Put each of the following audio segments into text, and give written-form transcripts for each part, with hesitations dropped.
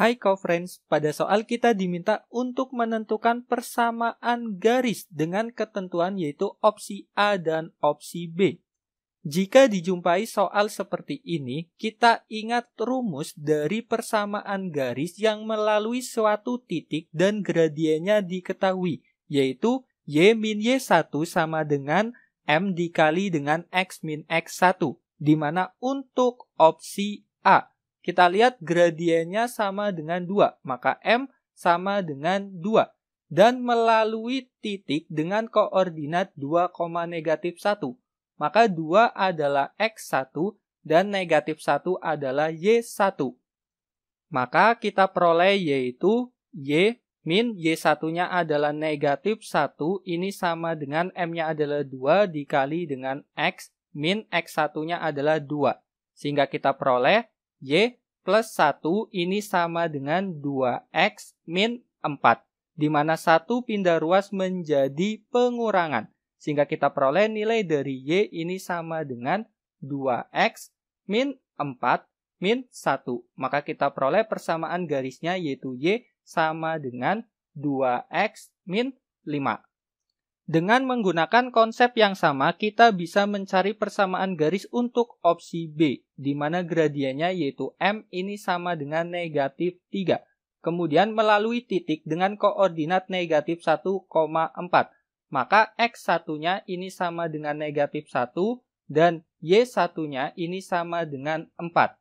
Hai co-friends, pada soal kita diminta untuk menentukan persamaan garis dengan ketentuan yaitu opsi A dan opsi B. Jika dijumpai soal seperti ini, kita ingat rumus dari persamaan garis yang melalui suatu titik dan gradiennya diketahui, yaitu Y min Y1 sama dengan M dikali dengan X min X1, di mana untuk opsi A, kita lihat gradiennya sama dengan 2, maka M sama dengan 2. Dan melalui titik dengan koordinat 2, negatif 1, maka 2 adalah X1 dan negatif 1 adalah Y1. Maka kita peroleh yaitu Y min Y1-nya adalah negatif 1, ini sama dengan M-nya adalah 2 dikali dengan X, min X1-nya adalah 2. Sehingga kita peroleh Y plus 1 ini sama dengan 2X min 4, di mana 1 pindah ruas menjadi pengurangan. Sehingga kita peroleh nilai dari Y ini sama dengan 2X min 4 min 1. Maka kita peroleh persamaan garisnya yaitu Y sama dengan 2x min 5. Dengan menggunakan konsep yang sama, kita bisa mencari persamaan garis untuk opsi B, di mana gradiennya yaitu M ini sama dengan negatif 3. Kemudian melalui titik dengan koordinat negatif 1,4. Maka X1-nya ini sama dengan negatif 1 dan Y1-nya ini sama dengan 4.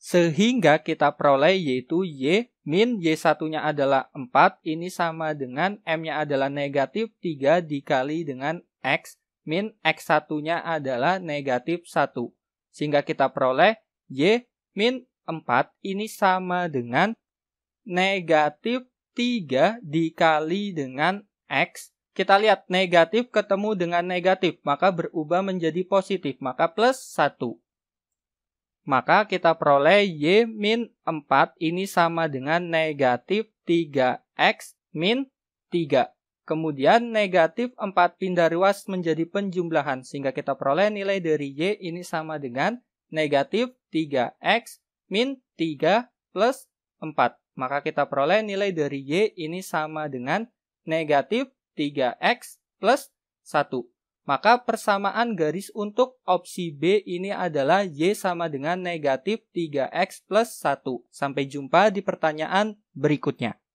Sehingga kita peroleh yaitu Y min Y1-nya adalah 4, ini sama dengan M-nya adalah negatif 3 dikali dengan X, min X1-nya adalah negatif 1. Sehingga kita peroleh Y min 4 ini sama dengan negatif 3 dikali dengan X. Kita lihat negatif ketemu dengan negatif, maka berubah menjadi positif, maka plus 1. Maka kita peroleh Y min 4 ini sama dengan negatif 3X min 3. Kemudian negatif 4 pindah ruas menjadi penjumlahan. Sehingga kita peroleh nilai dari Y ini sama dengan negatif 3X min 3 plus 4. Maka kita peroleh nilai dari Y ini sama dengan negatif 3X plus 1. Maka persamaan garis untuk opsi B ini adalah Y sama dengan negatif 3X plus 1. Sampai jumpa di pertanyaan berikutnya.